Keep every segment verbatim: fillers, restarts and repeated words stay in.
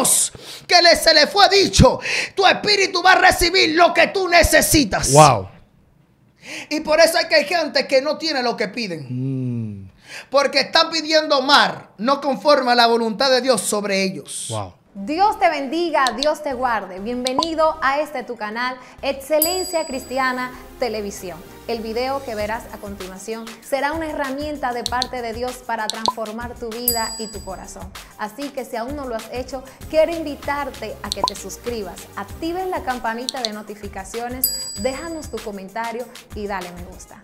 Dios que le, se le fue dicho, tu espíritu va a recibir lo que tú necesitas. Wow. Y por eso hay que hay gente que no tiene lo que piden. Mm. Porque están pidiendo mar, no conforme a la voluntad de Dios sobre ellos. Wow. Dios te bendiga, Dios te guarde. Bienvenido a este tu canal, Excelencia Cristiana Televisión. El video que verás a continuación será una herramienta de parte de Dios para transformar tu vida y tu corazón. Así que si aún no lo has hecho, quiero invitarte a que te suscribas, actives la campanita de notificaciones, déjanos tu comentario y dale me gusta.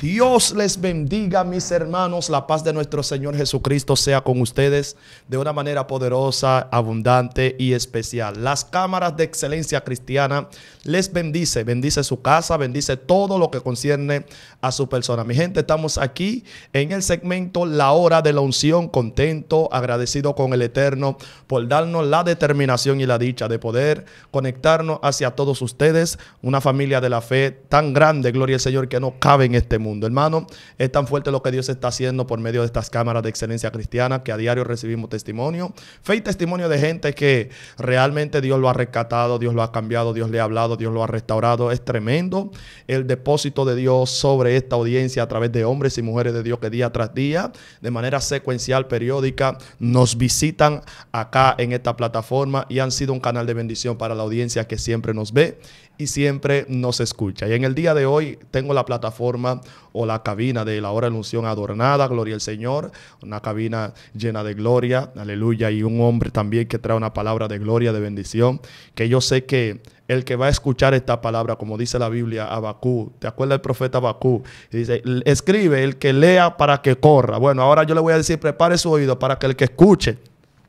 Dios les bendiga, mis hermanos. La paz de nuestro Señor Jesucristo sea con ustedes de una manera poderosa, abundante y especial. Las cámaras de Excelencia Cristiana les bendice, bendice su casa, bendice todo lo que concierne a su persona. Mi gente, estamos aquí en el segmento La Hora de la Unción, contento, agradecido con el Eterno por darnos la determinación y la dicha de poder conectarnos hacia todos ustedes, una familia de la fe tan grande, gloria al Señor, que no cabe en este mundo. Mundo. Hermano, es tan fuerte lo que Dios está haciendo por medio de estas cámaras de Excelencia Cristiana, que a diario recibimos testimonio, fe y testimonio de gente que realmente Dios lo ha rescatado, Dios lo ha cambiado, Dios le ha hablado, Dios lo ha restaurado. Es tremendo el depósito de Dios sobre esta audiencia a través de hombres y mujeres de Dios que día tras día, de manera secuencial, periódica, nos visitan acá en esta plataforma y han sido un canal de bendición para la audiencia que siempre nos ve y siempre nos escucha. Y en el día de hoy tengo la plataforma o la cabina de La Hora de la Unción adornada, gloria al Señor, una cabina llena de gloria, aleluya, y un hombre también que trae una palabra de gloria, de bendición, que yo sé que el que va a escuchar esta palabra, como dice la Biblia, Abacú, ¿te acuerdas del profeta Abacú? Dice, escribe el que lea para que corra. Bueno, ahora yo le voy a decir, prepare su oído para que el que escuche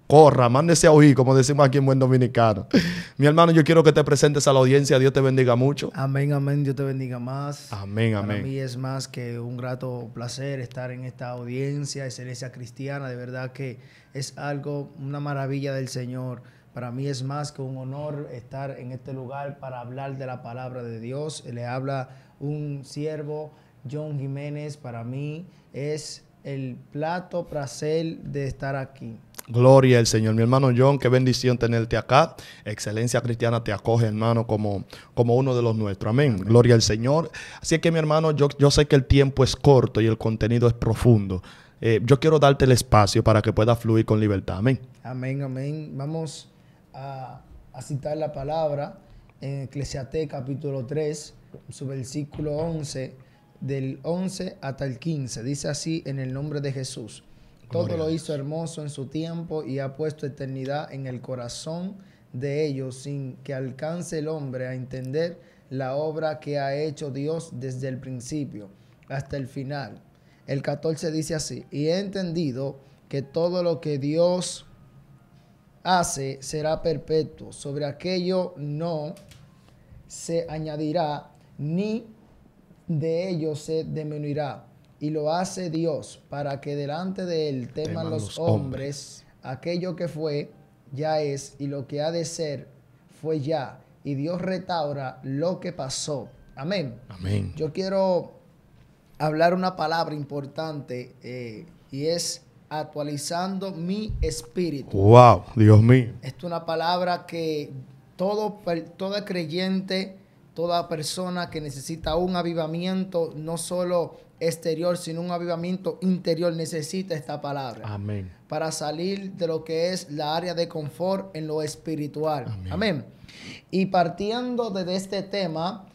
corra, mándese a oír, como decimos aquí en buen dominicano. Mi hermano, yo quiero que te presentes a la audiencia. Dios te bendiga mucho. Amén, amén. Dios te bendiga más. Amén, amén. Para mí es más que un grato placer estar en esta audiencia, Excelencia Cristiana. De verdad que es algo, una maravilla del Señor. Para mí es más que un honor estar en este lugar para hablar de la palabra de Dios. Le habla un siervo, John Jiménez. Para mí es el plato placer de estar aquí. Gloria al Señor. Mi hermano John, qué bendición tenerte acá. Excelencia Cristiana te acoge, hermano, como, como uno de los nuestros. Amén. Amén. Gloria al Señor. Así que, mi hermano, yo, yo sé que el tiempo es corto y el contenido es profundo. Eh, yo quiero darte el espacio para que pueda fluir con libertad. Amén. Amén, amén. Vamos a, a citar la palabra en Eclesiastés capítulo tres, su versículo once, del once hasta el quince. Dice así en el nombre de Jesús. Todo lo hizo hermoso en su tiempo y ha puesto eternidad en el corazón de ellos, sin que alcance el hombre a entender la obra que ha hecho Dios desde el principio hasta el final. El catorce dice así, y he entendido que todo lo que Dios hace será perpetuo, sobre aquello no se añadirá, ni de ello se disminuirá. Y lo hace Dios para que delante de él teman, teman los, los hombres. hombres. Aquello que fue, ya es, y lo que ha de ser, fue ya. Y Dios restaura lo que pasó. Amén. Amén. Yo quiero hablar una palabra importante eh, y es actualizando mi espíritu. Wow, Dios mío. Esto es una palabra que todo, todo creyente, toda persona que necesita un avivamiento, no solo exterior, sino un avivamiento interior, necesita esta palabra. Amén. Para salir de lo que es la área de confort en lo espiritual. Amén. Amén. Y partiendo de este tema,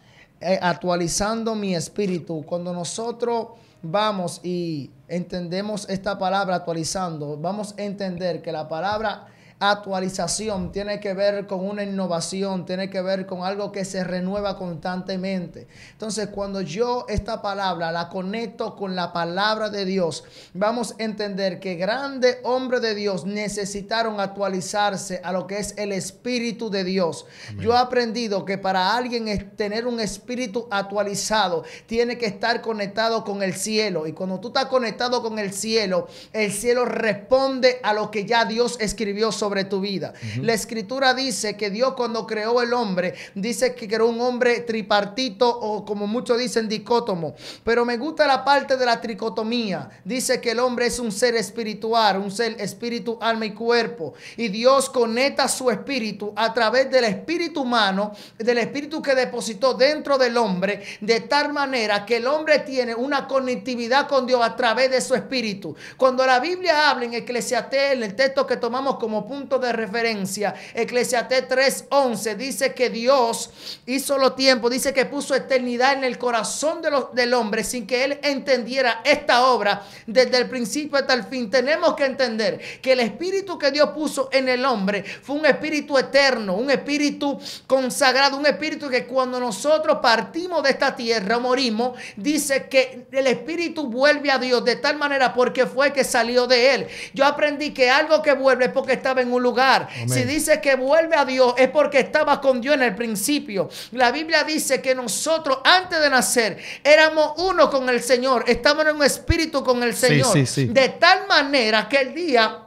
eh, actualizando mi espíritu, cuando nosotros vamos y entendemos esta palabra actualizando, vamos a entender que la palabra actualización tiene que ver con una innovación, tiene que ver con algo que se renueva constantemente. Entonces, cuando yo esta palabra la conecto con la palabra de Dios, vamos a entender que grandes hombres de Dios necesitaron actualizarse a lo que es el espíritu de Dios. Amén. Yo he aprendido que para alguien es tener un espíritu actualizado, tiene que estar conectado con el cielo. Y cuando tú estás conectado con el cielo, el cielo responde a lo que ya Dios escribió sobre sobre tu vida. Uh-huh. La Escritura dice que Dios, cuando creó el hombre, dice que creó un hombre tripartito, o como muchos dicen, dicótomo. Pero me gusta la parte de la tricotomía. Dice que el hombre es un ser espiritual, un ser espíritu, alma y cuerpo. Y Dios conecta su espíritu a través del espíritu humano, del espíritu que depositó dentro del hombre, de tal manera que el hombre tiene una conectividad con Dios a través de su espíritu. Cuando la Biblia habla en Eclesiastés, en el texto que tomamos como punto de referencia, Eclesiastés tres once, dice que Dios hizo los tiempos, dice que puso eternidad en el corazón de los, del hombre sin que él entendiera esta obra desde el principio hasta el fin. Tenemos que entender que el espíritu que Dios puso en el hombre fue un espíritu eterno, un espíritu consagrado, un espíritu que cuando nosotros partimos de esta tierra o morimos, dice que el espíritu vuelve a Dios de tal manera porque fue que salió de él. Yo aprendí que algo que vuelve es porque estaba en un lugar. Amén. Si dice que vuelve a Dios es porque estaba con Dios en el principio. La Biblia dice que nosotros antes de nacer éramos uno con el Señor, estamos en un espíritu con el Señor. Sí, sí, sí. De tal manera que el día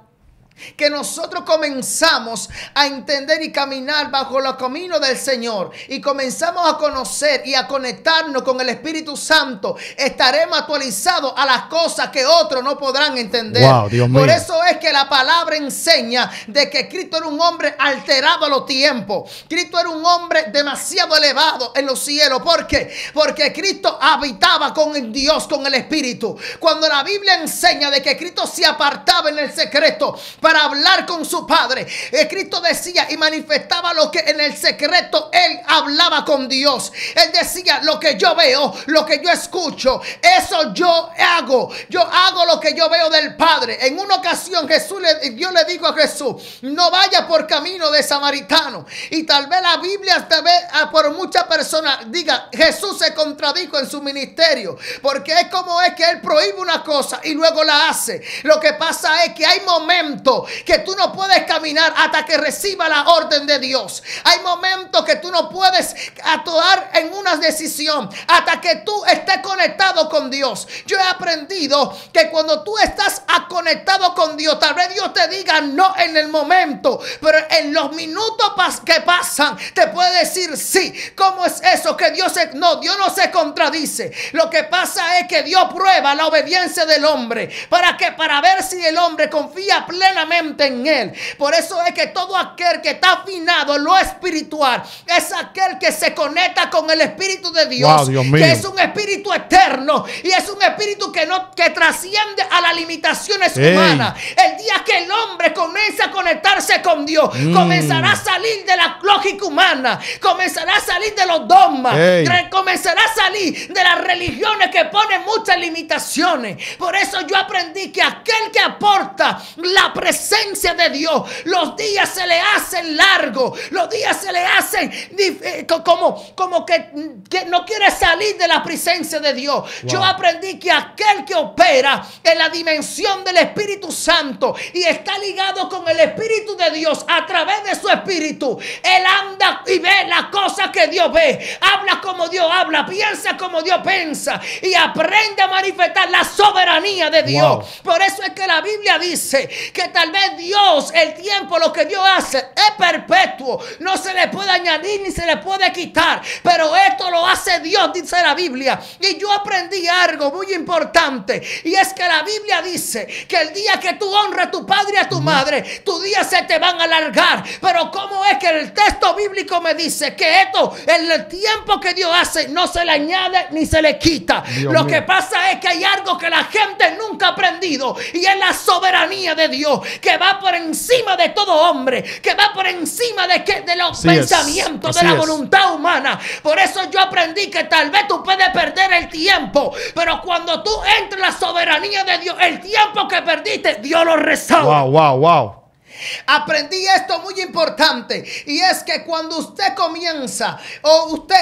que nosotros comenzamos a entender y caminar bajo los caminos del Señor y comenzamos a conocer y a conectarnos con el Espíritu Santo, estaremos actualizados a las cosas que otros no podrán entender. Wow, Dios mío. Por eso es que la palabra enseña de que Cristo era un hombre alterado a los tiempos. Cristo era un hombre demasiado elevado en los cielos. ¿Por qué? Porque Cristo habitaba con el Dios, con el Espíritu. Cuando la Biblia enseña de que Cristo se apartaba en el secreto para hablar con su Padre, eh, Cristo decía y manifestaba lo que en el secreto él hablaba con Dios. Él decía: lo que yo veo, lo que yo escucho, eso yo hago. Yo hago lo que yo veo del Padre. En una ocasión Jesús le, Dios le dijo a Jesús: no vaya por camino de samaritano. Y tal vez la Biblia, tal vez por muchas personas diga, Jesús se contradijo en su ministerio, porque es como es que él prohíbe una cosa y luego la hace. Lo que pasa es que hay momentos que tú no puedes caminar hasta que reciba la orden de Dios. Hay momentos que tú no puedes actuar en una decisión hasta que tú estés conectado con Dios. Yo he aprendido que cuando tú estás conectado con Dios, tal vez Dios te diga no en el momento, pero en los minutos pas que pasan te puede decir sí. ¿Cómo es eso? Que Dios se, no, Dios no se contradice. Lo que pasa es que Dios prueba la obediencia del hombre. ¿Para qué? Para ver si el hombre confía plenamente en él. Por eso es que todo aquel que está afinado en lo espiritual es aquel que se conecta con el Espíritu de Dios. Wow, Dios mío. Que es un espíritu eterno y es un espíritu que no que trasciende a las limitaciones hey. humanas. El día que el hombre comienza a conectarse con Dios, mm. comenzará a salir de la lógica humana, comenzará a salir de los dogmas, hey. comenzará a salir de las religiones que ponen muchas limitaciones. Por eso yo aprendí que aquel que aporta la presencia presencia de Dios, los días se le hacen largos, los días se le hacen eh, como, como que, que no quiere salir de la presencia de Dios. Wow. Yo aprendí que aquel que opera en la dimensión del Espíritu Santo y está ligado con el Espíritu de Dios a través de su Espíritu, él anda y ve las cosas que Dios ve, habla como Dios habla, piensa como Dios piensa y aprende a manifestar la soberanía de Dios. Wow. Por eso es que la Biblia dice que tal vez Dios, el tiempo, lo que Dios hace es perpetuo, no se le puede añadir ni se le puede quitar, pero esto lo hace Dios, dice la Biblia. Y yo aprendí algo muy importante, y es que la Biblia dice que el día que tú honras a tu padre y a tu madre, tus días se te van a alargar. Pero ¿cómo es que el texto bíblico me dice que esto, el tiempo que Dios hace, no se le añade ni se le quita? Dios lo mío. Que pasa es que hay algo que la gente nunca ha aprendido, y es la soberanía de Dios, que va por encima de todo hombre, que va por encima de, que, de los así pensamientos, es, de la es. voluntad humana. Por eso yo aprendí que tal vez tú puedes perder el tiempo, pero cuando tú entras en la soberanía de Dios, el tiempo que perdiste, Dios lo restaura. Wow, wow, wow. Aprendí esto muy importante, y es que cuando usted comienza o usted,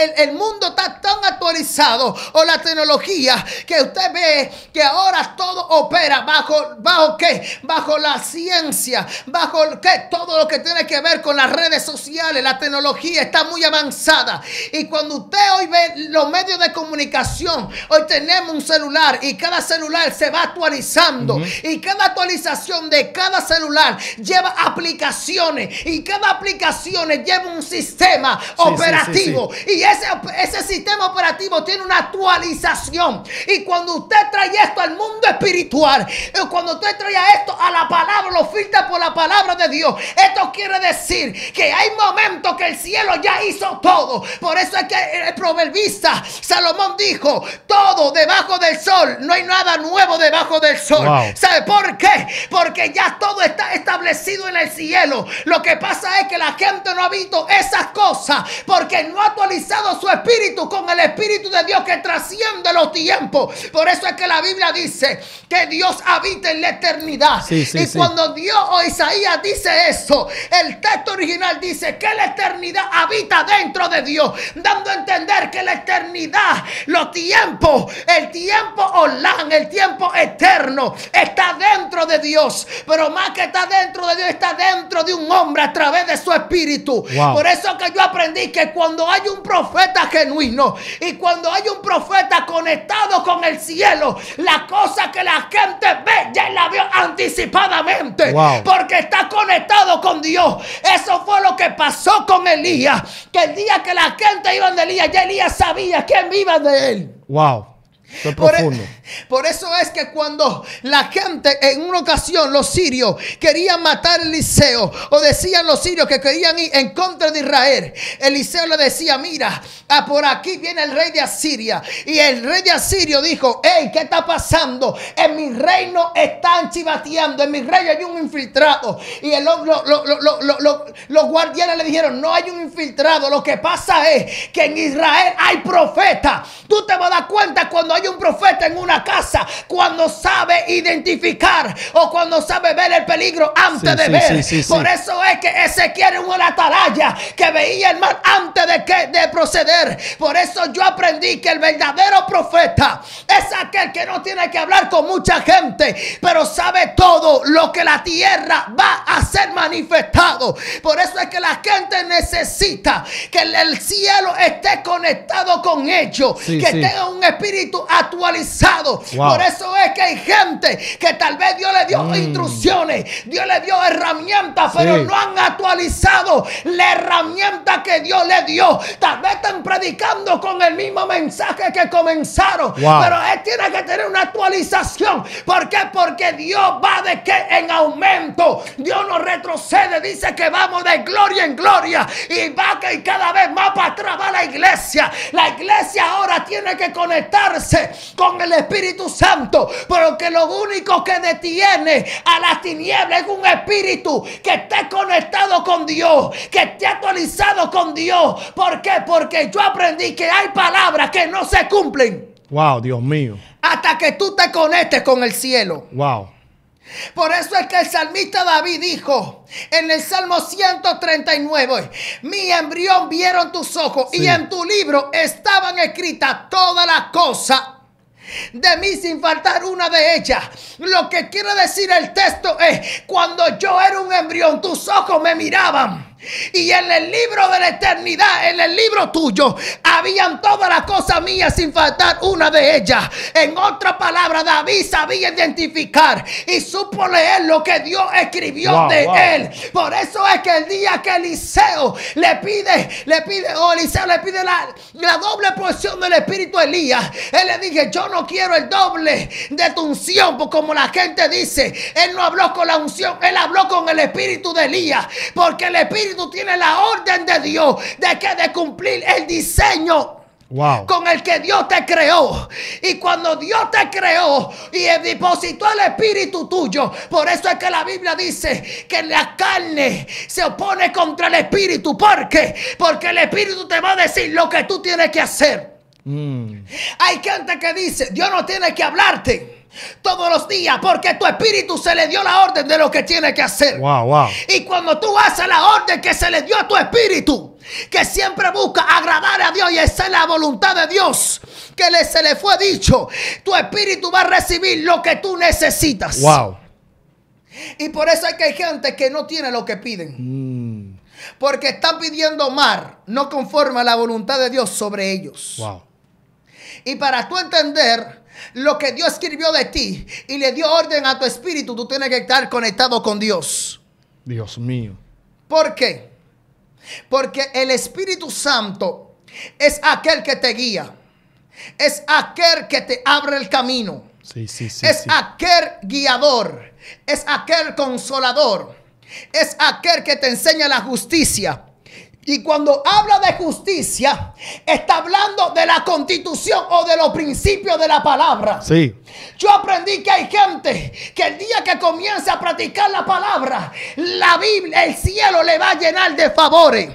el, el mundo está tan actualizado, o la tecnología, que usted ve que ahora todo opera bajo, ¿bajo qué? Bajo la ciencia, bajo ¿qué? Todo lo que tiene que ver con las redes sociales. La tecnología está muy avanzada, y cuando usted hoy ve los medios de comunicación, hoy tenemos un celular, y cada celular se va actualizando, uh-huh. y cada actualización de cada celular lleva aplicaciones y cada aplicación lleva un sistema sí, operativo sí, sí, sí. y ese, ese sistema operativo tiene una actualización. Y cuando usted trae esto al mundo espiritual, cuando usted trae esto a la palabra, lo filtra por la palabra de Dios. Esto quiere decir que hay momentos que el cielo ya hizo todo. Por eso es que el proverbista Salomón dijo: todo debajo del sol, no hay nada nuevo debajo del sol. Wow. ¿Sabe por qué? Porque ya todo está establecido en el cielo. Lo que pasa es que la gente no ha visto esas cosas porque no ha actualizado su espíritu con el espíritu de Dios que trasciende los tiempos. Por eso es que la Biblia dice que Dios habita en la eternidad. Sí, sí, y sí. cuando Dios o Isaías dice eso, el texto original dice que la eternidad habita dentro de Dios, dando a entender que la eternidad, los tiempos, el tiempo Olán, el tiempo eterno, está dentro de Dios. Pero más que está dentro de Dios, está dentro de un hombre a través de su espíritu. Wow. Por eso que yo aprendí que cuando hay un profeta genuino y cuando hay un profeta conectado con el cielo, la cosa que la gente ve ya la vio anticipadamente. Wow. Porque está conectado con Dios. Eso fue lo que pasó con Elías, que el día que la gente iba de Elías, ya Elías sabía quién iba de él. Wow. Por, por eso es que cuando la gente, en una ocasión los sirios querían matar a Eliseo, o decían los sirios que querían ir en contra de Israel, Eliseo le decía: mira, ah, por aquí viene el rey de Asiria. Y el rey de Asiria dijo: hey, ¿qué está pasando? En mi reino están chivateando, en mi reino hay un infiltrado. Y el, lo, lo, lo, lo, lo, lo, los guardianes le dijeron: no hay un infiltrado, lo que pasa es que en Israel hay profetas. Tú te vas a dar cuenta cuando hay un profeta en una casa, cuando sabe identificar o cuando sabe ver el peligro antes sí, de sí, ver. Sí, sí, Por sí. eso es que Ezequiel es una atalaya que veía el mal antes de, que, de proceder. Por eso yo aprendí que el verdadero profeta es aquel que no tiene que hablar con mucha gente, pero sabe todo lo que la tierra va a ser manifestado. Por eso es que la gente necesita que el, el cielo esté conectado con ellos, sí, que sí. tenga un espíritu actualizado. Wow. Por eso es que hay gente que tal vez Dios le dio mm. instrucciones, Dios le dio herramientas, sí. pero no han actualizado la herramienta que Dios le dio. Tal vez están predicando con el mismo mensaje que comenzaron, wow. pero él tiene que tener una actualización. ¿Por qué? Porque Dios va de que en aumento, Dios no retrocede, dice que vamos de gloria en gloria y va que cada vez más para atrás va la iglesia. La iglesia ahora tiene que conectarse con el Espíritu Santo, porque lo único que detiene a las tinieblas es un espíritu que esté conectado con Dios, que esté actualizado con Dios. ¿Por qué? Porque yo aprendí que hay palabras que no se cumplen. Wow, Dios mío. Hasta que tú te conectes con el cielo. Wow. Por eso es que el salmista David dijo en el Salmo ciento treinta y nueve: mi embrión vieron tus ojos sí. y en tu libro estaban escritas todas las cosas de mí, sin faltar una de ellas. Lo que quiere decir el texto es: cuando yo era un embrión, tus ojos me miraban. Y en el libro de la eternidad, en el libro tuyo, habían todas las cosas mías sin faltar una de ellas. En otra palabra, David sabía identificar y supo leer lo que Dios escribió wow, de wow. él. Por eso es que el día que Eliseo le pide, le pide, o Eliseo le pide la, la doble porción del espíritu de Elías, él le dije: yo no quiero el doble de tu unción, porque como la gente dice, él no habló con la unción, él habló con el espíritu de Elías, porque el espíritu tú tienes la orden de Dios de que de cumplir el diseño wow. con el que Dios te creó. Y cuando Dios te creó y depositó el espíritu tuyo, por eso es que la Biblia dice que la carne se opone contra el espíritu. ¿Por qué? Porque el espíritu te va a decir lo que tú tienes que hacer. mm. Hay gente que dice: Dios no tiene que hablarte todos los días, porque tu espíritu se le dio la orden de lo que tiene que hacer. Wow, wow. Y cuando tú haces la orden que se le dio a tu espíritu, que siempre busca agradar a Dios y esa es la voluntad de Dios que le, se le fue dicho, tu espíritu va a recibir lo que tú necesitas. Wow. Y por eso es que hay gente que no tiene lo que piden. Mm. Porque están pidiendo mar no conforme a la voluntad de Dios sobre ellos. Wow. Y para tú entender lo que Dios escribió de ti y le dio orden a tu espíritu, tú tienes que estar conectado con Dios. Dios mío. ¿Por qué? Porque el Espíritu Santo es aquel que te guía. Es aquel que te abre el camino. Sí, sí, sí, es sí. aquel guiador. Es aquel consolador. Es aquel que te enseña la justicia. Y cuando habla de justicia, está hablando de la constitución o de los principios de la palabra. Sí. Yo aprendí que hay gente que el día que comience a practicar la palabra, la Biblia, el cielo le va a llenar de favores.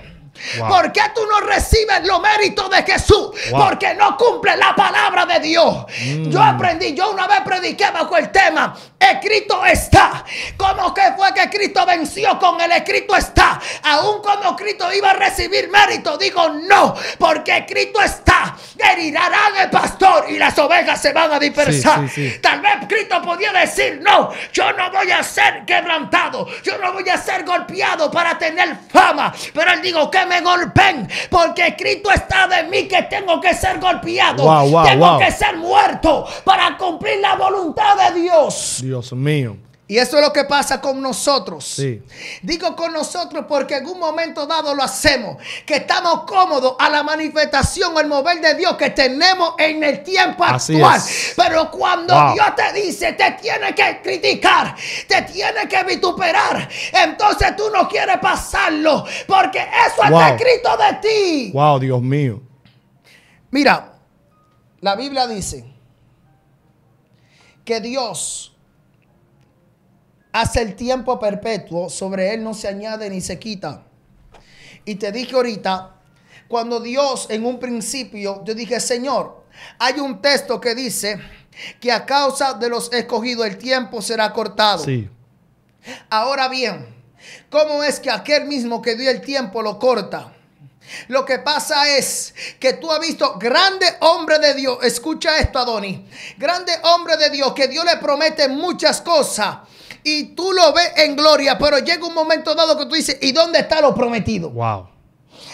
Wow. ¿Por qué tú no recibes los méritos de Jesús? Wow. Porque no cumples la palabra de Dios. Mm. Yo aprendí, yo una vez prediqué bajo el tema, escrito está. ¿Cómo que fue que Cristo venció con el escrito está? Aún cuando Cristo iba a recibir mérito, digo no, porque escrito está. Herirán el pastor y las ovejas se van a dispersar. Sí, sí, sí. Tal vez Cristo podía decir no, yo no voy a ser quebrantado, yo no voy a ser golpeado para tener fama. Pero él dijo que me golpeen, porque escrito está de mí que tengo que ser golpeado. Wow, wow, tengo wow. que ser muerto para cumplir la voluntad de Dios. Dios mío. Y eso es lo que pasa con nosotros. Sí. Digo con nosotros porque en un momento dado lo hacemos. Que estamos cómodos a la manifestación o el mover de Dios que tenemos en el tiempo actual. Pero cuando wow. Dios te dice, te tiene que criticar, te tiene que vituperar, entonces tú no quieres pasarlo. Porque eso wow. está escrito de ti. Wow, Dios mío. Mira, la Biblia dice que Dios hace el tiempo perpetuo, sobre él no se añade ni se quita. Y te dije ahorita, cuando Dios en un principio, yo dije, Señor, hay un texto que dice que a causa de los escogidos el tiempo será cortado. Sí. Ahora bien, ¿cómo es que aquel mismo que dio el tiempo lo corta? Lo que pasa es que tú has visto grandes hombres de Dios. Escucha esto, Adonis. Grandes hombres de Dios que Dios le promete muchas cosas. Y tú lo ves en gloria, pero llega un momento dado que tú dices, ¿y dónde está lo prometido? Wow.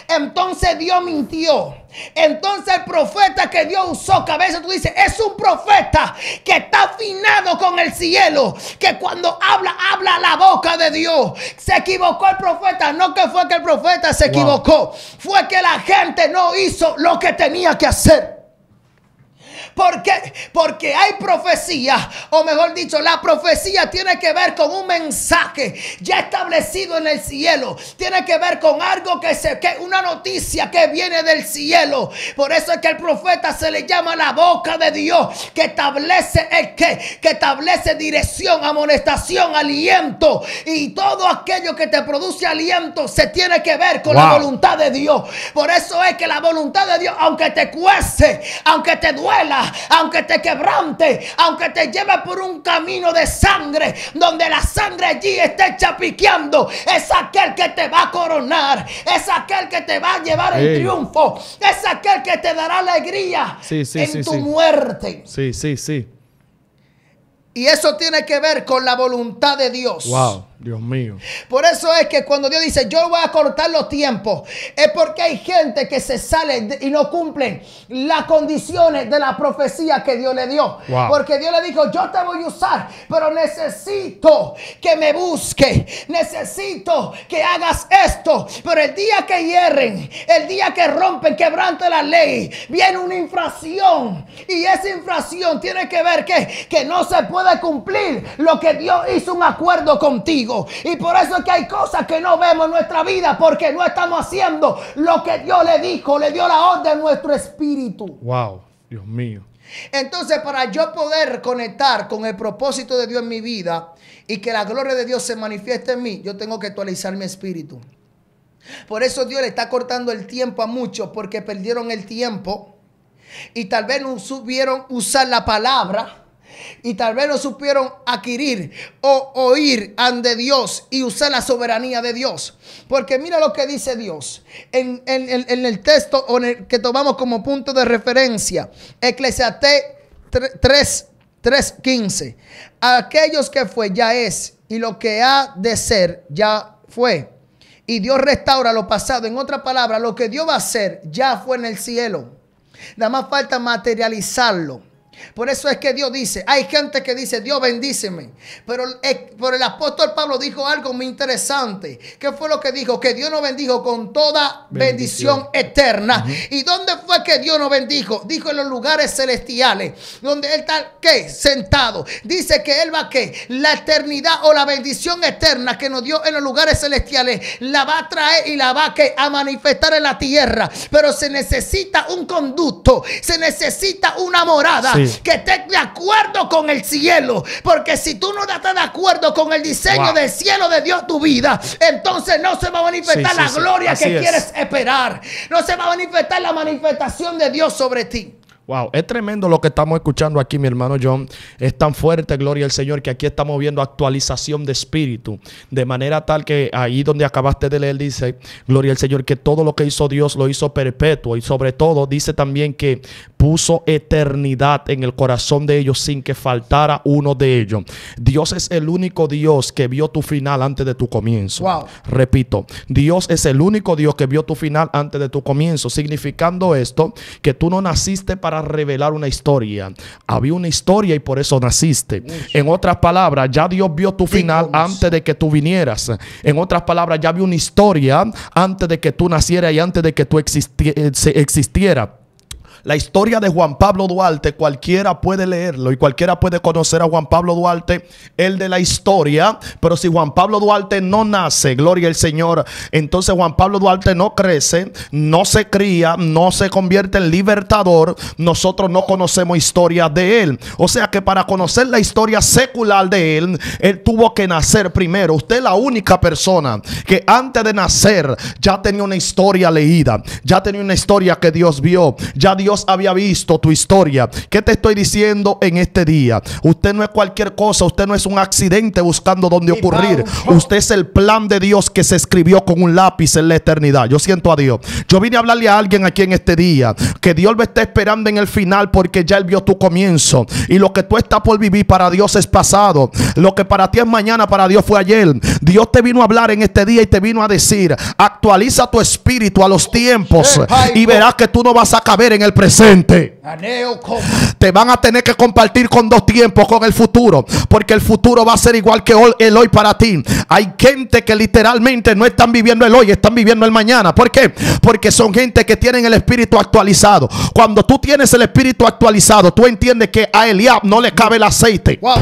Entonces Dios mintió. Entonces el profeta que Dios usó, que a veces tú dices, es un profeta que está afinado con el cielo, que cuando habla, habla la boca de Dios. Se equivocó el profeta. No que fue que el profeta se equivocó. Wow. Fue que la gente no hizo lo que tenía que hacer. ¿Por qué? Porque hay profecía, o mejor dicho, la profecía tiene que ver con un mensaje ya establecido en el cielo. Tiene que ver con algo que se, que una noticia que viene del cielo. Por eso es que el profeta se le llama la boca de Dios, que establece el qué, que establece dirección, amonestación, aliento, y todo aquello que te produce aliento se tiene que ver con wow. la voluntad de Dios. Por eso es que la voluntad de Dios, aunque te cueste, aunque te duela, aunque te quebrante, aunque te lleve por un camino de sangre, donde la sangre allí esté chapiqueando, es aquel que te va a coronar, es aquel que te va a llevar el triunfo, es aquel que te dará alegría sí, sí, en sí, tu sí. muerte. Sí, sí, sí. Y eso tiene que ver con la voluntad de Dios. Wow, Dios mío. Por eso es que cuando Dios dice, yo voy a cortar los tiempos, es porque hay gente que se sale y no cumplen las condiciones de la profecía que Dios le dio. Wow. Porque Dios le dijo, yo te voy a usar, pero necesito que me busques. Necesito que hagas esto. Pero el día que hierren, el día que rompen, quebrantan la ley, viene una infracción. Y esa infracción tiene que ver que, que no se puede cumplir lo que Dios hizo un acuerdo contigo. Y por eso es que hay cosas que no vemos en nuestra vida, porque no estamos haciendo lo que Dios le dijo, le dio la orden a nuestro espíritu. Wow, Dios mío. Entonces, para yo poder conectar con el propósito de Dios en mi vida y que la gloria de Dios se manifieste en mí, yo tengo que actualizar mi espíritu. Por eso Dios le está cortando el tiempo a muchos, porque perdieron el tiempo y tal vez no supieron usar la palabra. Y tal vez no supieron adquirir o oír ante Dios y usar la soberanía de Dios. Porque mira lo que dice Dios en, en, en, en el texto en el que tomamos como punto de referencia. Eclesiastés tres quince. Aquellos que fue ya es, y lo que ha de ser ya fue. Y Dios restaura lo pasado. En otras palabras, lo que Dios va a hacer ya fue en el cielo. Nada más falta materializarlo. Por eso es que Dios dice, hay gente que dice, Dios bendíceme. Pero el, pero el apóstol Pablo dijo algo muy interesante. ¿Qué fue lo que dijo? Que Dios nos bendijo con toda bendición, bendición eterna. Uh-huh. ¿Y dónde fue que Dios nos bendijo? Dijo en los lugares celestiales, donde Él está, ¿qué? Sentado. Dice que Él va, ¿qué? La eternidad o la bendición eterna que nos dio en los lugares celestiales, la va a traer y la va, ¿qué? A manifestar en la tierra. Pero se necesita un conducto, se necesita una morada. Sí. Que estés de acuerdo con el cielo, porque si tú no estás de acuerdo con el diseño wow. del cielo de Dios tu vida, entonces no se va a manifestar sí, la sí, gloria sí. que es. quieres esperar, no se va a manifestar la manifestación de Dios sobre ti. Wow, es tremendo lo que estamos escuchando aquí, mi hermano John. Es tan fuerte, gloria al Señor, que aquí estamos viendo actualización de espíritu. De manera tal que ahí donde acabaste de leer dice, gloria al Señor, que todo lo que hizo Dios lo hizo perpetuo. Y sobre todo dice también que puso eternidad en el corazón de ellos sin que faltara uno de ellos. Dios es el único Dios que vio tu final antes de tu comienzo. Wow. Repito, Dios es el único Dios que vio tu final antes de tu comienzo. Significando esto, que tú no naciste para... A revelar una historia. Había una historia y por eso naciste. En otras palabras, ya Dios vio tu final antes de que tú vinieras. En otras palabras, ya había una historia antes de que tú nacieras y antes de que tú existi- existieras. La historia de Juan Pablo Duarte, cualquiera puede leerlo y cualquiera puede conocer a Juan Pablo Duarte, el de la historia. Pero si Juan Pablo Duarte no nace, gloria al Señor, entonces Juan Pablo Duarte no crece, no se cría, no se convierte en libertador. Nosotros no conocemos historia de él. O sea que para conocer la historia secular de él, él tuvo que nacer primero. Usted es la única persona que antes de nacer ya tenía una historia leída, ya tenía una historia que Dios vio, ya Dios había visto tu historia. ¿Qué te estoy diciendo en este día? Usted no es cualquier cosa, usted no es un accidente buscando dónde ocurrir. Usted es el plan de Dios que se escribió con un lápiz en la eternidad. Yo siento a Dios. Yo vine a hablarle a alguien aquí en este día que Dios lo está esperando en el final, porque ya Él vio tu comienzo. Y lo que tú estás por vivir para Dios es pasado. Lo que para ti es mañana, para Dios fue ayer. Dios te vino a hablar en este día y te vino a decir, actualiza tu espíritu a los tiempos y verás que tú no vas a caber en el presente. Te van a tener que compartir con dos tiempos, con el futuro, porque el futuro va a ser igual que hoy, el hoy para ti. Hay gente que literalmente no están viviendo el hoy, están viviendo el mañana. ¿Por qué? Porque son gente que tienen el espíritu actualizado. Cuando tú tienes el espíritu actualizado, tú entiendes que a Eliab no le cabe el aceite. Wow.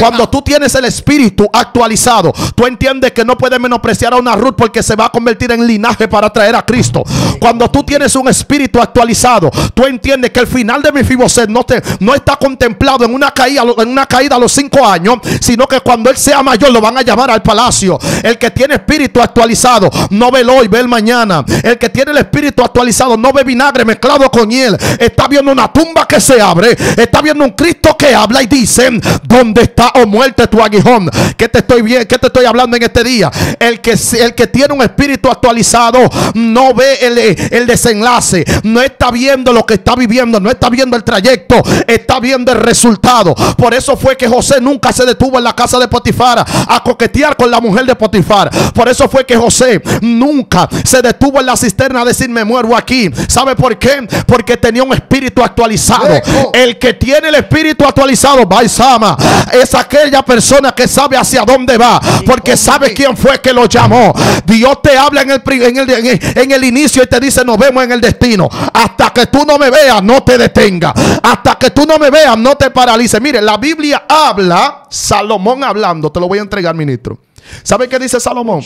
Cuando tú tienes el espíritu actualizado, tú entiendes que no puedes menospreciar a una Ruth, porque se va a convertir en linaje para traer a Cristo. Cuando tú tienes un espíritu actualizado, tú entiendes que el final de Mefiboset no, te, no está contemplado en una, caída, en una caída a los cinco años, sino que cuando él sea mayor lo van a llevar al palacio. El que tiene espíritu actualizado no ve el hoy, ve el mañana. El que tiene el espíritu actualizado no ve vinagre mezclado con hiel. Está viendo una tumba que se abre, está viendo un Cristo que habla y dicen, ¿dónde está o oh, muerte tu aguijón? ¿Qué te estoy bien? ¿Qué te estoy hablando en este día? El que, el que tiene un espíritu actualizado no ve el, el desenlace, no está viendo lo que está viviendo, no está viendo el trayecto, está viendo el resultado. Por eso fue que José nunca se detuvo en la casa de Potifar a coquetear con la mujer de Potifar. Por eso fue que José nunca se detuvo en la cisterna a decir, me muero aquí. ¿Sabe por qué? Porque tenía un espíritu actualizado. El que tiene el espíritu actualizado, Baisama, es aquella persona que sabe hacia dónde va, porque sabe quién fue que lo llamó. Dios te habla en el, en el, en el, en el inicio y te dice, nos vemos en el destino. Hasta que tú no me veas, no te detenga. Hasta que tú no me veas, no te paralices. Mire, la Biblia habla, Salomón hablando, te lo voy a entregar, ministro. ¿Sabe qué dice Salomón?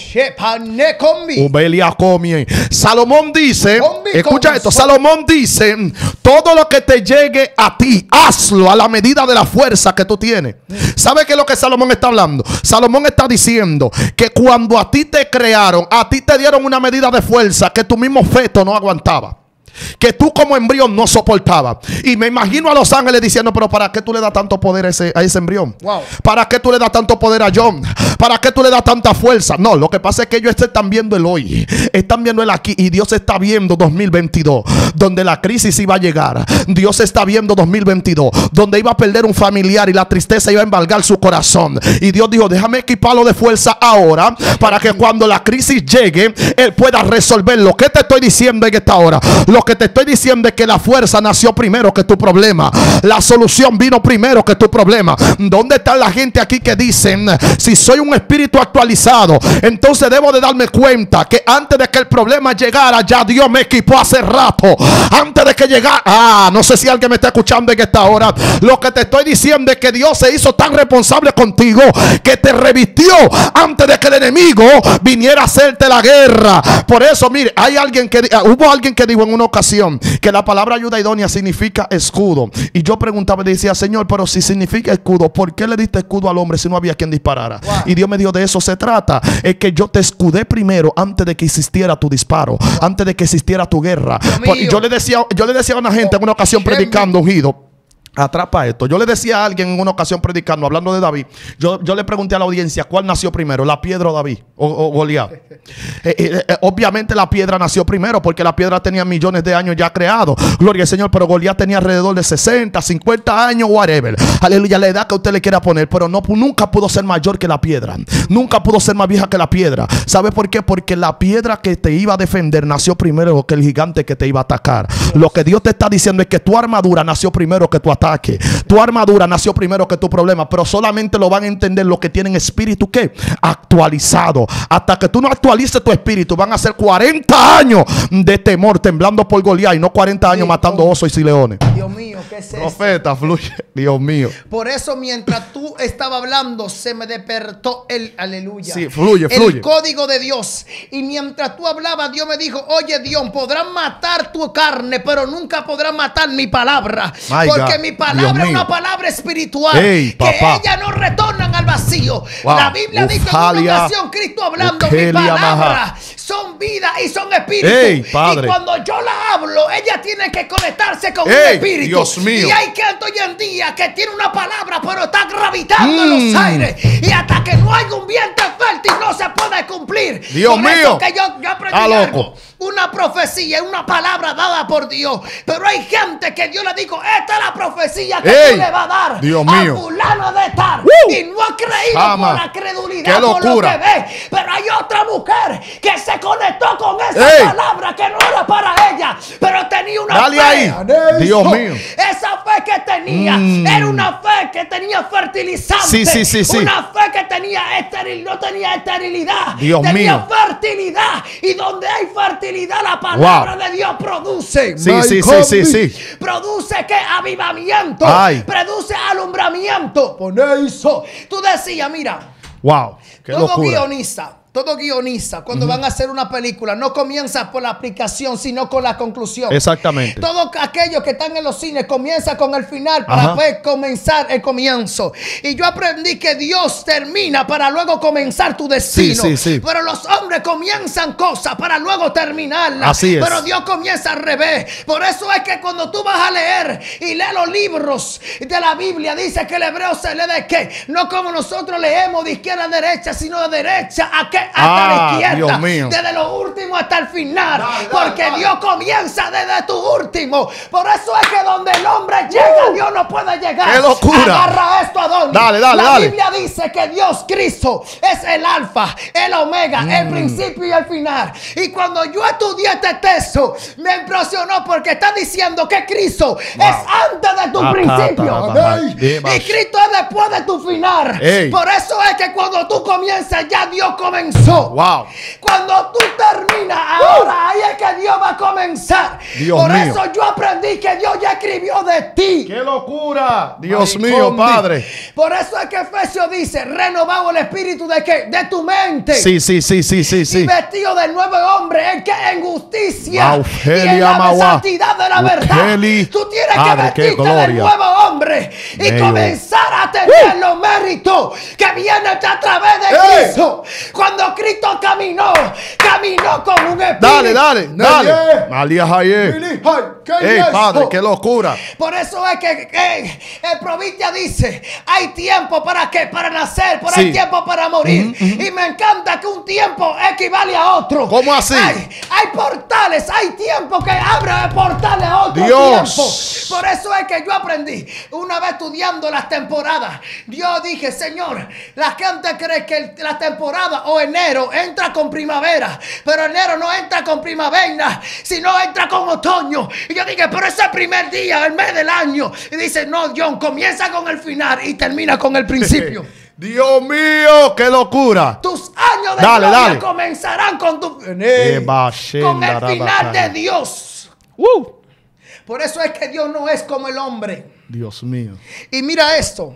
Salomón dice, escucha esto, Salomón dice, todo lo que te llegue a ti, hazlo a la medida de la fuerza que tú tienes. ¿Sabe qué es lo que Salomón está hablando? Salomón está diciendo que cuando a ti te crearon, a ti te dieron una medida de fuerza que tu mismo feto no aguantaba, que tú como embrión no soportaba. Y me imagino a los ángeles diciendo, pero ¿para qué tú le das tanto poder a ese, a ese embrión? Wow. ¿Para qué tú le das tanto poder a John? ¿Para qué tú le das tanta fuerza? No, lo que pasa es que ellos están viendo el hoy, están viendo el aquí, y Dios está viendo dos mil veintidós, donde la crisis iba a llegar. Dios está viendo dos mil veintidós, donde iba a perder un familiar y la tristeza iba a embargar su corazón. Y Dios dijo, déjame equiparlo de fuerza ahora, para que cuando la crisis llegue, Él pueda resolverlo. ¿Qué te estoy diciendo en esta hora? Lo que te estoy diciendo es que la fuerza nació primero que tu problema. La solución vino primero que tu problema. ¿Dónde está la gente aquí que dicen, si soy un espíritu actualizado, entonces debo de darme cuenta que antes de que el problema llegara, ya Dios me equipó hace rato? Antes de que llegara, ah, no sé si alguien me está escuchando en esta hora. Lo que te estoy diciendo es que Dios se hizo tan responsable contigo que te revistió antes de que el enemigo viniera a hacerte la guerra. Por eso, mire, hay alguien que uh, hubo alguien que dijo en una ocasión que la palabra ayuda idónea significa escudo. Y yo preguntaba, decía, Señor, pero si significa escudo, ¿por qué le diste escudo al hombre si no había quien disparara? Wow. Y Dios me dijo, de eso se trata. Es que yo te escudé primero antes de que existiera tu disparo, wow, antes de que existiera tu guerra. Por, yo le decía, yo le decía a una gente en una ocasión predicando ungido. Atrapa esto. Yo le decía a alguien en una ocasión predicando, hablando de David, yo, yo le pregunté a la audiencia, ¿cuál nació primero? ¿La piedra o David? O, o Goliat. eh, eh, eh, Obviamente la piedra nació primero, porque la piedra tenía millones de años ya creado. Gloria al Señor. Pero Goliat tenía alrededor de sesenta, cincuenta años, whatever. Aleluya, la edad que usted le quiera poner. Pero no, nunca pudo ser mayor que la piedra. Nunca pudo ser más vieja que la piedra. ¿Sabe por qué? Porque la piedra que te iba a defender nació primero que el gigante que te iba a atacar. Lo que Dios te está diciendo es que tu armadura nació primero que tu ataque. Que tu armadura nació primero que tu problema, pero solamente lo van a entender los que tienen espíritu que actualizado. Hasta que tú no actualices tu espíritu, van a ser cuarenta años de temor temblando por Goliat y no cuarenta años, sí, matando osos y leones. Dios mío, ¿qué es eso? Profeta, fluye. Dios mío. Por eso, mientras tú estabas hablando, se me despertó el aleluya. Sí, fluye, fluye. El código de Dios. Y mientras tú hablabas, Dios me dijo, oye, Dios, podrán matar tu carne, pero nunca podrán matar mi palabra. My porque God. Mi palabra es una palabra espiritual, hey, que ellas no retornan al vacío. Wow. La Biblia Uf, dice en una ocasión, Cristo hablando, Uf, mi palabra son vida y son espíritu, hey, Padre. Y cuando yo la hablo, ellas tienen que conectarse con, hey, un espíritu. Dios mío. Y hay gente hoy en día que tiene una palabra, pero está gravitando mm. en los aires, y hasta que no hay un viento fuerte y no se puede cumplir. Dios por mío eso que yo, yo aprendí ah, loco. Algo. Una profecía es una palabra dada por Dios, pero hay gente que Dios le dijo, esta es la profecía que Dios le va a dar, Dios mío, a fulano de tal, uh, y no ha creído ama. por la credulidad, por lo que ve. Pero hay otra mujer que se conectó con esa Ey. palabra que no era para ella, pero tenía una Dale fe ahí. Dios mío. Esa fe que tenía mm. era una fe que tenía fertilizante, sí, sí, sí, sí. una fe que tenía esteril, no tenía esterilidad, Dios tenía mío. fertilidad, y donde hay fertilidad, la palabra wow. de Dios produce, sí, sí, sí, sí, sí. produce que avivamiento, Ay. produce alumbramiento. Por eso tú decías, mira, wow, qué todo locura. guionista. Todo guionista, cuando uh-huh. van a hacer una película, no comienza por la aplicación, sino con la conclusión. Exactamente. Todos aquellos que están en los cines comienzan con el final para Ajá. poder comenzar el comienzo. Y yo aprendí que Dios termina para luego comenzar tu destino. Sí, sí, sí. Pero los hombres comienzan cosas para luego terminarlas. Así es. Pero Dios comienza al revés. Por eso es que cuando tú vas a leer y lees los libros de la Biblia, dice que el hebreo se lee de qué. No como nosotros leemos de izquierda a derecha, sino de derecha a qué. Hasta ah, la izquierda, desde lo último hasta el final, dale, porque dale. Dios comienza desde tu último. Por eso es que donde el hombre llega, uh, Dios no puede llegar. ¡Qué locura! Agarra esto a donde dale, dale, la dale. Biblia dice que Dios Cristo es el alfa, el omega, mm. el principio y el final. Y cuando yo estudié este texto, me impresionó, porque está diciendo que Cristo wow. es antes de tu ah, principio ah, ah, ah, y ah, Cristo es después de tu final. Ey. Por eso es que cuando tú comienzas, ya Dios comenzó. Wow. Cuando tú terminas, ahora uh. ahí es que Dios va a comenzar. Dios Por mío. eso yo aprendí que Dios ya escribió de ti. ¡Qué locura! Dios Ay, mío, condi. Padre. Por eso es que Efesios dice, renovado el espíritu de qué? De tu mente. Sí, sí, sí, sí, sí. Y sí. vestido del nuevo hombre, en que en justicia wow, y en la wow. santidad de la verdad. Ufeli. Tú tienes que Padre, vestirte del nuevo hombre y Medio. comenzar a tener uh. los méritos que vienen a través de hey. Cristo. Cuando Cristo caminó, caminó con un espíritu. Dale, dale, dale. María Jair. Hey, Padre, qué locura. Por eso es que eh, el Provincia dice, hay tiempo para qué, para nacer, pero sí. hay tiempo para morir. Mm -hmm. Y me encanta que un tiempo equivale a otro. ¿Cómo así? Hay, hay portales, hay tiempo que abre portales a otro Dios. tiempo. Por eso es que yo aprendí, una vez estudiando las temporadas, Dios, dije, Señor, la gente cree que la temporada o enero entra con primavera, pero enero no entra con primavera, sino entra con otoño. Y yo dije, pero ese primer día, el mes del año. Y dice, no, John, comienza con el final y termina con el principio. Dios mío, qué locura. Tus años de dale, gloria dale. comenzarán con tu con el final de Dios. Uh. Por eso es que Dios no es como el hombre. Dios mío. Y mira esto.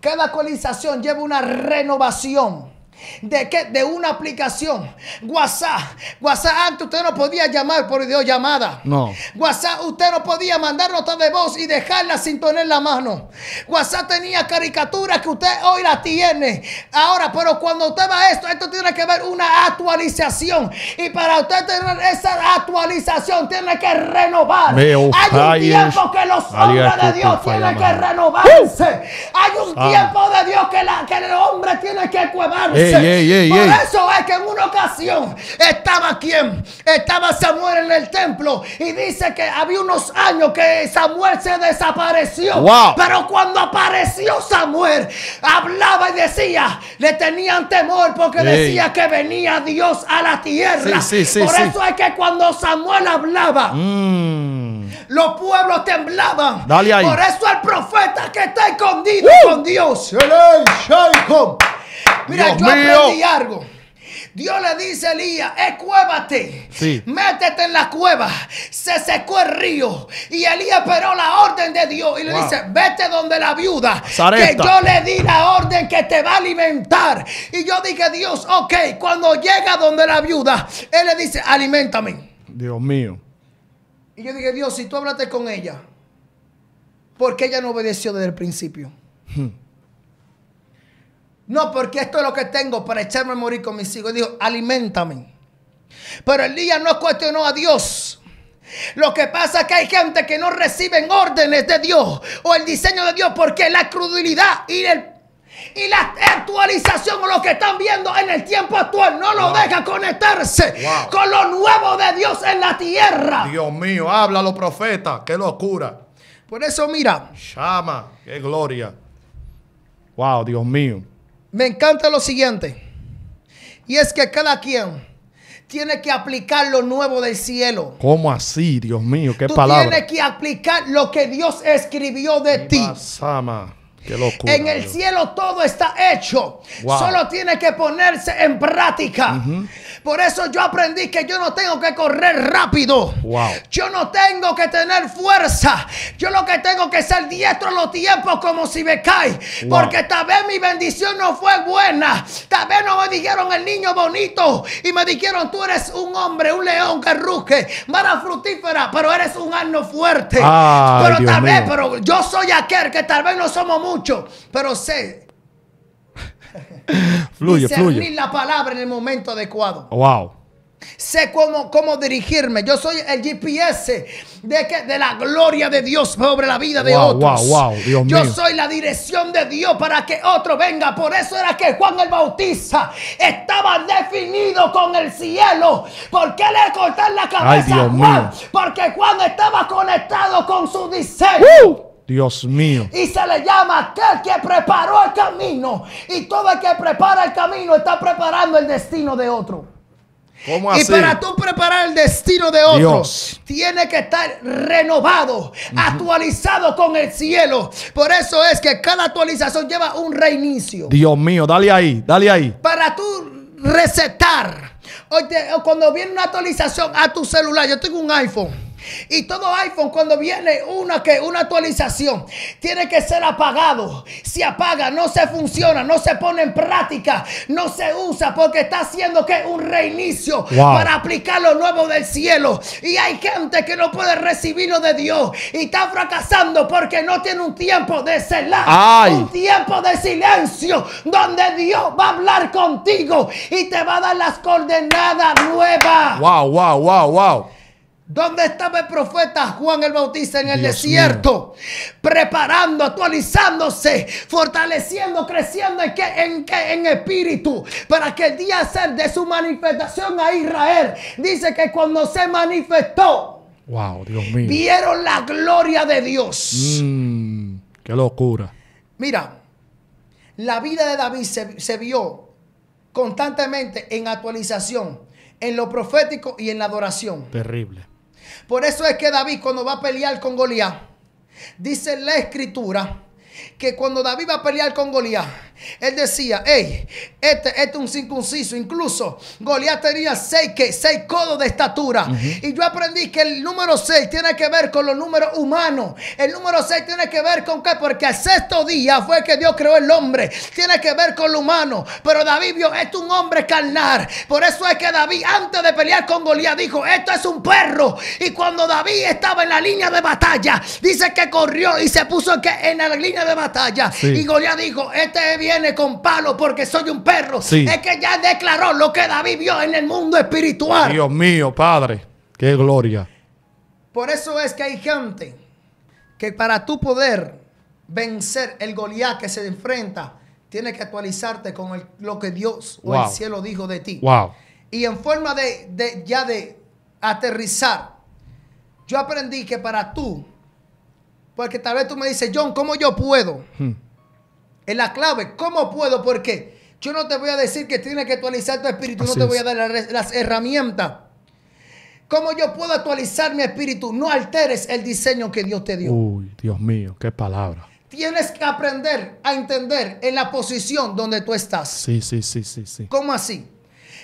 Cada actualización lleva una renovación. ¿De qué? De una aplicación. WhatsApp. WhatsApp antes usted no podía llamar por videollamada. No. WhatsApp usted no podía mandar notas de voz y dejarla sin tener la mano. WhatsApp tenía caricaturas que usted hoy la tiene. Ahora, pero cuando usted va a esto, esto tiene que ver una actualización. Y para usted tener esa actualización, tiene que renovar. Meo, hay un ay, tiempo que los hombres de Dios tienen que renovarse. Uh, hay un ah. tiempo de Dios que, la, que el hombre tiene que cuevarse. Eh. Hey, hey, hey, Por hey. eso es que en una ocasión estaba quien estaba Samuel en el templo y dice que había unos años que Samuel se desapareció. Wow. Pero cuando apareció Samuel, hablaba y decía, le tenían temor porque hey. decía que venía Dios a la tierra. Sí, sí, sí, Por sí. eso es que cuando Samuel hablaba, mm. los pueblos temblaban. Dale ahí. Por eso el profeta que está escondido uh. con Dios. Mira, Dios yo aprendí mío. algo. Dios le dice a Elías, escuévate, sí. métete en la cueva. Se secó el río y Elías esperó la orden de Dios y le wow. dice, vete donde la viuda, Zareta. que yo le di la orden que te va a alimentar. Y yo dije, Dios, ok, cuando llega donde la viuda, él le dice, aliméntame. Dios mío. Y yo dije, Dios, si tú hablaste con ella, porque ella no obedeció desde el principio. Hmm. No, porque esto es lo que tengo para echarme a morir con mis hijos. Y dijo, aliméntame. Pero Elías no cuestionó a Dios. Lo que pasa es que hay gente que no reciben órdenes de Dios o el diseño de Dios porque la crudilidad y el Y la actualización, lo que están viendo en el tiempo actual, no lo wow. deja conectarse wow. con lo nuevo de Dios en la tierra. Dios mío, háblalo, profeta. Qué locura. Por eso, mira. Llama, qué gloria. Wow, Dios mío. Me encanta lo siguiente, y es que cada quien tiene que aplicar lo nuevo del cielo. ¿Cómo así, Dios mío? ¿Qué Tú palabra? Tú tienes que aplicar lo que Dios escribió de ti. Sama. Qué locura, en el Dios. cielo todo está hecho. Wow. Solo tiene que ponerse en práctica. Uh-huh. Por eso yo aprendí que yo no tengo que correr rápido. Wow. Yo no tengo que tener fuerza. Yo lo que tengo que ser diestro en los tiempos como si me cae. Wow. Porque tal vez mi bendición no fue buena. Tal vez no me dijeron el niño bonito. Y me dijeron tú eres un hombre, un león que ruge. Mara fructífera, pero eres un asno fuerte. Ay, pero Dios tal mío. vez, pero yo soy aquel que tal vez no somos muy mucho, pero sé fluye, fluye la palabra en el momento adecuado. Wow. Sé cómo, cómo dirigirme. Yo soy el G P S de, que, de la gloria de Dios sobre la vida de wow, otros. Wow, wow, Dios Yo mío. soy la dirección de Dios para que otro venga. Por eso era que Juan el Bautista estaba definido con el cielo. ¿Por qué le cortan la cabeza Ay, a Juan? Mío. Porque Juan estaba conectado con su diseño. Uh. Dios mío. Y se le llama aquel que preparó el camino. Y todo el que prepara el camino está preparando el destino de otro. ¿Cómo así? Y para tú preparar el destino de otros, tiene que estar renovado, uh-huh. actualizado con el cielo. Por eso es que cada actualización lleva un reinicio. Dios mío, dale ahí, dale ahí. Para tú resetar. Cuando viene una actualización a tu celular, yo tengo un iPhone. Y todo iPhone cuando viene una, que, una actualización tiene que ser apagado. Se apaga, no se funciona, no se pone en práctica, no se usa porque está haciendo que un reinicio wow. para aplicar lo nuevo del cielo. Y hay gente que no puede recibirlo de Dios y está fracasando porque no tiene un tiempo de celar, Ay. un tiempo de silencio donde Dios va a hablar contigo y te va a dar las coordenadas nuevas. Wow, wow, wow, wow. ¿Dónde estaba el profeta Juan el Bautista en el Dios desierto? Mío. Preparando, actualizándose, fortaleciendo, creciendo en, en, en espíritu. Para que el día de su manifestación a Israel, dice que cuando se manifestó, wow, Dios mío. vieron la gloria de Dios. Mm, ¡Qué locura! Mira, La vida de David se, se vio constantemente en actualización, en lo profético y en la adoración. Terrible. Por eso es que David, cuando va a pelear con Goliat, dice en la escritura que cuando David va a pelear con Goliat, él decía, hey, este, este es un circunciso. Incluso Goliat tenía seis, que, seis codos de estatura. Uh-huh. Y yo aprendí que el número seis tiene que ver con los números humanos. El número seis tiene que ver con qué, porque al sexto día fue que Dios creó el hombre. Tiene que ver con lo humano. Pero David vio, este es un hombre carnal. Por eso es que David, antes de pelear con Goliat, dijo, esto es un perro. Y cuando David estaba en la línea de batalla, dice que corrió y se puso en la línea de batalla. Sí. Y Goliat dijo, este es bien. Viene con palo porque soy un perro. Sí. Es que ya declaró lo que David vio en el mundo espiritual. Dios mío, Padre, qué gloria. Por eso es que hay gente que para tú poder vencer el Goliat que se enfrenta, tienes que actualizarte con el, lo que Dios wow. o el cielo dijo de ti. Wow. Y en forma de, de ya de aterrizar, yo aprendí que para tú, porque tal vez tú me dices, John, ¿cómo yo puedo? Hmm. Es la clave. ¿Cómo puedo? Porque yo no te voy a decir que tienes que actualizar tu espíritu. Así no te es. Voy a dar las, las herramientas. ¿Cómo yo puedo actualizar mi espíritu? No alteres el diseño que Dios te dio. Uy, Dios mío, qué palabra. Tienes que aprender a entender en la posición donde tú estás. Sí, sí, sí, sí, sí. ¿Cómo así?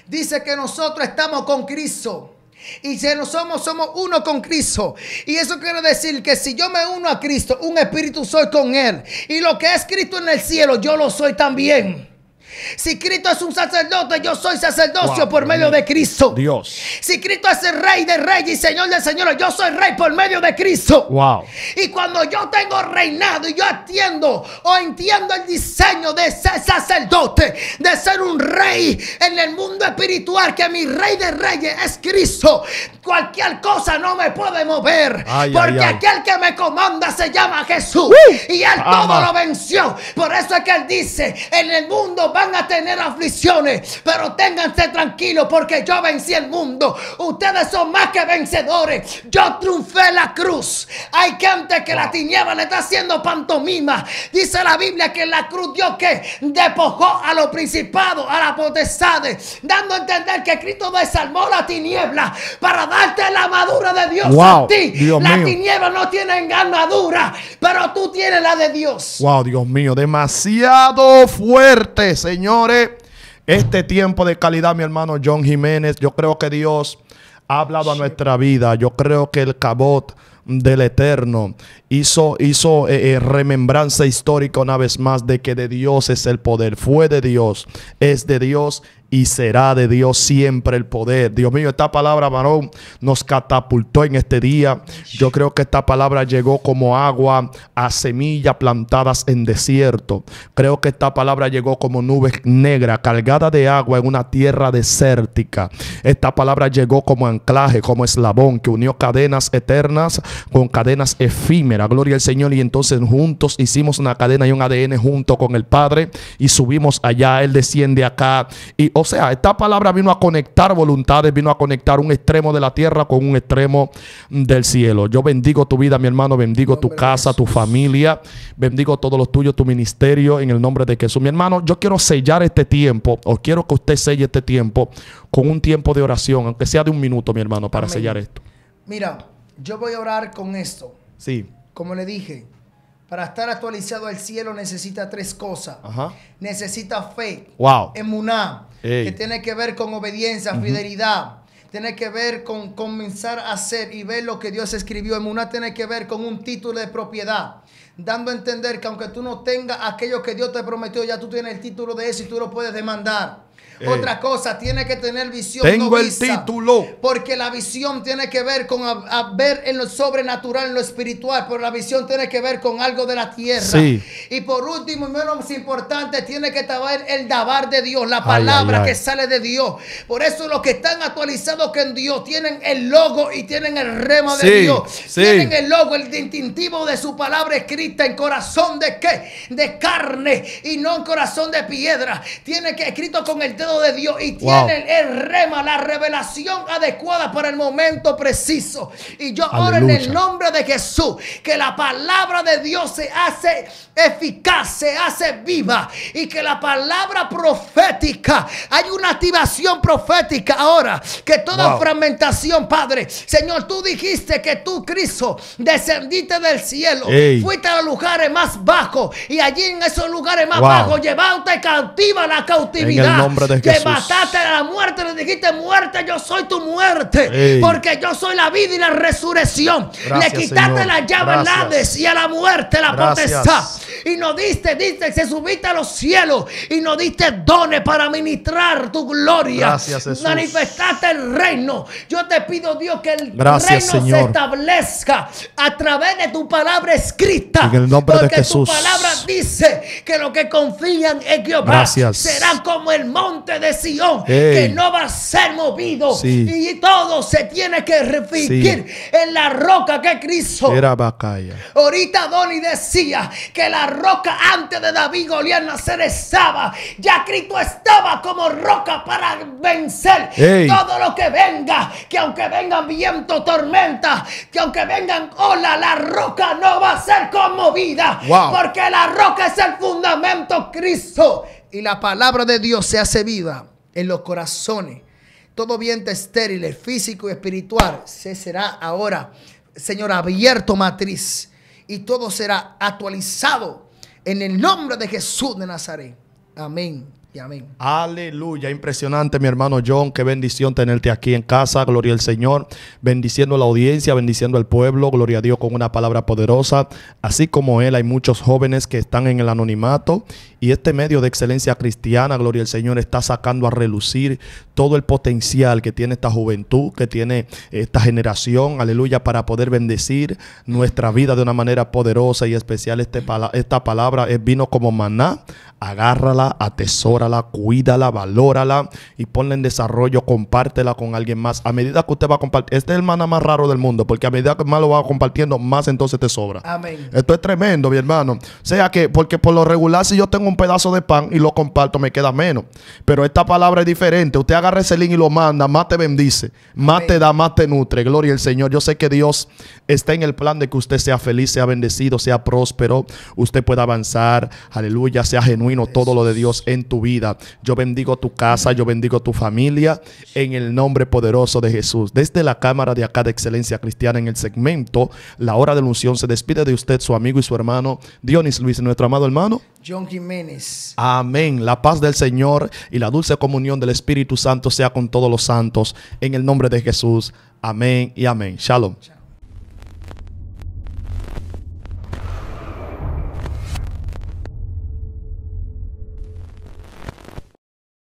Dice que nosotros estamos con Cristo. Y si no somos, somos uno con Cristo. Y eso quiere decir que si yo me uno a Cristo, un espíritu soy con Él. Y lo que es Cristo en el cielo, yo lo soy también. Si Cristo es un sacerdote, yo soy sacerdocio wow, por Dios. Medio de Cristo. Dios. Si Cristo es el Rey de Reyes y Señor de Señores, yo soy Rey por medio de Cristo. Wow. Y cuando yo tengo reinado y yo atiendo o entiendo el diseño de ser sacerdote, de ser un rey en el mundo espiritual, que mi Rey de Reyes es Cristo, cualquier cosa no me puede mover. Ay, porque ay, aquel ay. que me comanda se llama Jesús. Uh, y Él ama. Todo lo venció. Por eso es que Él dice, en el mundo van a tener aflicciones, pero ténganse tranquilos porque yo vencí el mundo. Ustedes son más que vencedores. Yo triunfé la cruz. Hay gente que la tiniebla le está haciendo pantomima. Dice la Biblia que en la cruz Dios que despojó a los principados, a las potestades, dando a entender que Cristo desarmó la tiniebla para darte la armadura de Dios wow, a ti. Dios la mío. Tiniebla no tiene armadura, pero tú tienes la de Dios. Wow, Dios mío, demasiado fuerte, señores. Este tiempo de calidad, mi hermano John Jiménez, yo creo que Dios ha hablado a nuestra vida. Yo creo que el Cabot del Eterno hizo, hizo eh, remembranza histórica una vez más de que de Dios es el poder. Fue de Dios, es de Dios y será de Dios siempre el poder. Dios mío, esta palabra, varón, nos catapultó en este día. Yo creo que esta palabra llegó como agua a semillas plantadas en desierto. Creo que esta palabra llegó como nubes negras cargada de agua en una tierra desértica. Esta palabra llegó como anclaje, como eslabón que unió cadenas eternas con cadenas efímeras. Gloria al Señor. Y entonces juntos hicimos una cadena y un A D N junto con el Padre y subimos allá. Él desciende acá y o sea, esta palabra vino a conectar voluntades, vino a conectar un extremo de la tierra con un extremo del cielo. Yo bendigo tu vida, mi hermano, bendigo tu casa, tu familia, bendigo todos los tuyos, tu ministerio, en el nombre de Jesús. Mi hermano, yo quiero sellar este tiempo, o quiero que usted selle este tiempo con un tiempo de oración, aunque sea de un minuto, mi hermano, para Amén. Sellar esto. Mira, yo voy a orar con esto. Sí. Como le dije, para estar actualizado al cielo necesita tres cosas. Ajá. Necesita fe. Wow. Emuná. Ey. Que tiene que ver con obediencia, uh-huh. fidelidad. Tiene que ver con comenzar a hacer y ver lo que Dios escribió. Emuná tiene que ver con un título de propiedad, dando a entender que aunque tú no tengas aquello que Dios te prometió, ya tú tienes el título de eso y tú lo puedes demandar. Eh, Otra cosa, tiene que tener visión. Tengo no vista, el título. Porque la visión tiene que ver con a, a ver en lo sobrenatural, en lo espiritual. Pero la visión tiene que ver con algo de la tierra. Sí. Y por último, y menos importante, tiene que estar el dabar de Dios, la palabra ay, ay, ay. que sale de Dios. Por eso los que están actualizados con Dios tienen el logo y tienen el rema sí, de Dios. Sí. Tienen el logo, el distintivo de su palabra escrita en corazón de qué? De carne y no en corazón de piedra. Tiene que escrito con el el dedo de Dios y wow. tienen el rema, la revelación adecuada para el momento preciso. Y yo oro en el nombre de Jesús que la palabra de Dios se hace eficaz, se hace viva, y que la palabra profética, hay una activación profética ahora, que toda wow. fragmentación, Padre, Señor, tú dijiste que tú, Cristo, descendiste del cielo, Ey. fuiste a los lugares más bajos, y allí en esos lugares más wow. bajos llevaste cautiva la cautividad, que mataste a la muerte, le dijiste: muerte, yo soy tu muerte, Ey. porque yo soy la vida y la resurrección. Gracias, le quitaste Señor. la llave al Hades y a la muerte la Gracias. potestad, y nos diste, diste, se subiste a los cielos y nos diste dones para ministrar tu gloria. Gracias, Jesús. Manifestaste el reino. Yo te pido, Dios, que el Gracias, reino Señor. se establezca a través de tu palabra escrita, en el nombre porque de Jesús. Tu palabra dice que los que confían en Jehová serán como el monte de Sion, Ey. que no va a ser movido, sí. y todo se tiene que refugiar sí. en la roca que Cristo. Era bacalla. Ahorita Doni decía que la roca antes de David Goliat nacer estaba, ya Cristo estaba como roca para vencer Ey. todo lo que venga, que aunque vengan viento, tormenta, que aunque vengan olas, la roca no va a ser conmovida, wow. porque la roca es el fundamento Cristo, y la palabra de Dios se hace viva en los corazones. Todo viento estéril, físico y espiritual, se será ahora, Señor, abierto matriz, y todo será actualizado en el nombre de Jesús de Nazaret. Amén y amén. Aleluya. Impresionante, mi hermano John. Qué bendición tenerte aquí en casa. Gloria al Señor. Bendiciendo a la audiencia, bendiciendo al pueblo. Gloria a Dios con una palabra poderosa. Así como él, hay muchos jóvenes que están en el anonimato. Y este medio de Excelencia Cristiana, gloria al Señor, está sacando a relucir todo el potencial que tiene esta juventud, que tiene esta generación, aleluya, para poder bendecir nuestra vida de una manera poderosa y especial. Este pala esta palabra es, vino como maná. Agárrala, atesórala, cuídala, valórala y ponla en desarrollo, compártela con alguien más. A medida que usted va a compartir, este es el maná más raro del mundo, porque a medida que más lo va compartiendo, más entonces te sobra. Amén. Esto es tremendo, mi hermano. O sea que, porque por lo regular, si yo tengo un pedazo de pan y lo comparto, me queda menos. Pero esta palabra es diferente. Usted agarra ese link y lo manda, más te bendice, más Amén. te da, más te nutre. Gloria al Señor. Yo sé que Dios está en el plan de que usted sea feliz, sea bendecido, sea próspero, usted pueda avanzar, aleluya, sea genuino Jesús. todo lo de Dios en tu vida. Yo bendigo tu casa, yo bendigo tu familia en el nombre poderoso de Jesús. Desde la cámara de acá de Excelencia Cristiana, en el segmento La Hora de la Unción, se despide de usted su amigo y su hermano Dionis Luis, nuestro amado hermano John Jiménez. Amén. La paz del Señor y la dulce comunión del Espíritu Santo sea con todos los santos. En el nombre de Jesús. Amén y amén. Shalom. Shalom.